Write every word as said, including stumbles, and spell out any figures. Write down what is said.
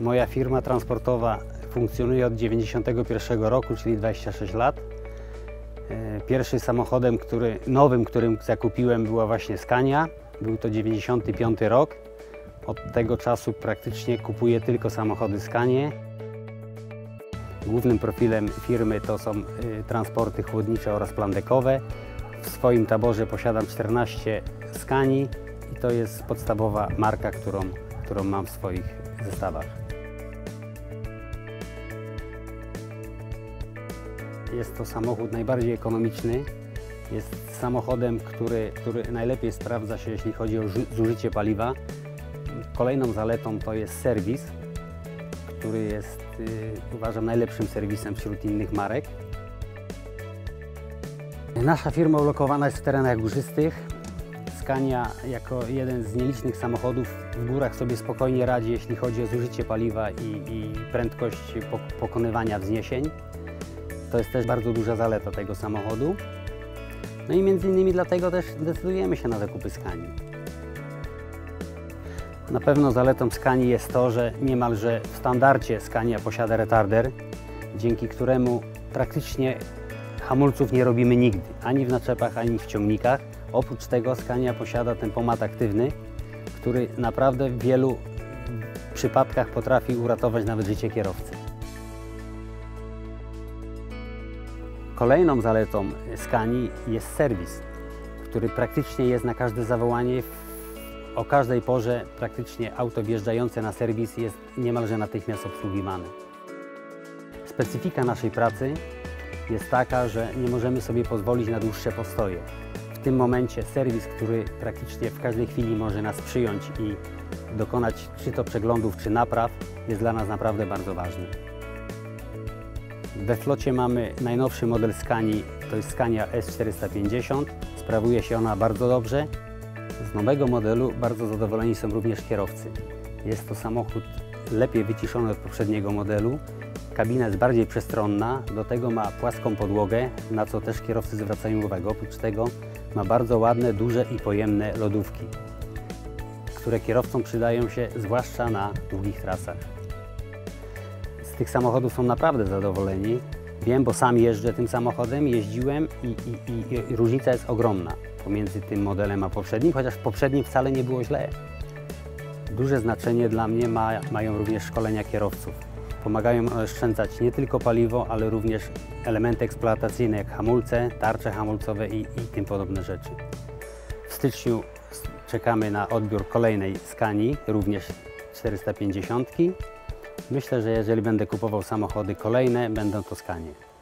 Moja firma transportowa funkcjonuje od dziewięćdziesiątego pierwszego roku, czyli dwadzieścia sześć lat. Pierwszym samochodem który, nowym, którym zakupiłem, była właśnie Scania. Był to dziewięćdziesiąty piąty rok. Od tego czasu praktycznie kupuję tylko samochody Scanie. Głównym profilem firmy to są transporty chłodnicze oraz plandekowe. W swoim taborze posiadam czternaście Scanii i to jest podstawowa marka, którą, którą mam w swoich zestawach. Jest to samochód najbardziej ekonomiczny. Jest samochodem, który, który najlepiej sprawdza się, jeśli chodzi o zużycie paliwa. Kolejną zaletą to jest serwis, który jest, yy, uważam, najlepszym serwisem wśród innych marek. Nasza firma ulokowana jest w terenach górzystych. Scania jako jeden z nielicznych samochodów w górach sobie spokojnie radzi, jeśli chodzi o zużycie paliwa i, i prędkość pokonywania wzniesień. To jest też bardzo duża zaleta tego samochodu. No i między innymi dlatego też decydujemy się na zakupy Scanii. Na pewno zaletą Scanii jest to, że niemalże w standardzie Scania posiada retarder, dzięki któremu praktycznie hamulców nie robimy nigdy, ani w naczepach, ani w ciągnikach. Oprócz tego Scania posiada tempomat aktywny, który naprawdę w wielu przypadkach potrafi uratować nawet życie kierowcy. Kolejną zaletą Scanii jest serwis, który praktycznie jest na każde zawołanie. O każdej porze praktycznie auto wjeżdżające na serwis jest niemalże natychmiast obsługiwane. Specyfika naszej pracy jest taka, że nie możemy sobie pozwolić na dłuższe postoje. W tym momencie serwis, który praktycznie w każdej chwili może nas przyjąć i dokonać czy to przeglądów, czy napraw, jest dla nas naprawdę bardzo ważny. We flocie mamy najnowszy model Scanii, to jest Scania S czterysta pięćdziesiąt. Sprawuje się ona bardzo dobrze. Z nowego modelu bardzo zadowoleni są również kierowcy. Jest to samochód lepiej wyciszony od poprzedniego modelu. Kabina jest bardziej przestronna, do tego ma płaską podłogę, na co też kierowcy zwracają uwagę. Oprócz tego ma bardzo ładne, duże i pojemne lodówki, które kierowcom przydają się zwłaszcza na długich trasach. Z tych samochodów są naprawdę zadowoleni. Wiem, bo sam jeżdżę tym samochodem, jeździłem i, i, i, i różnica jest ogromna pomiędzy tym modelem a poprzednim, chociaż w poprzednim wcale nie było źle. Duże znaczenie dla mnie ma, mają również szkolenia kierowców. Pomagają oszczędzać nie tylko paliwo, ale również elementy eksploatacyjne jak hamulce, tarcze hamulcowe i, i tym podobne rzeczy. W styczniu czekamy na odbiór kolejnej Scanii, również czterysta pięćdziesiąt. Myślę, że jeżeli będę kupował samochody kolejne, będą to Scanie.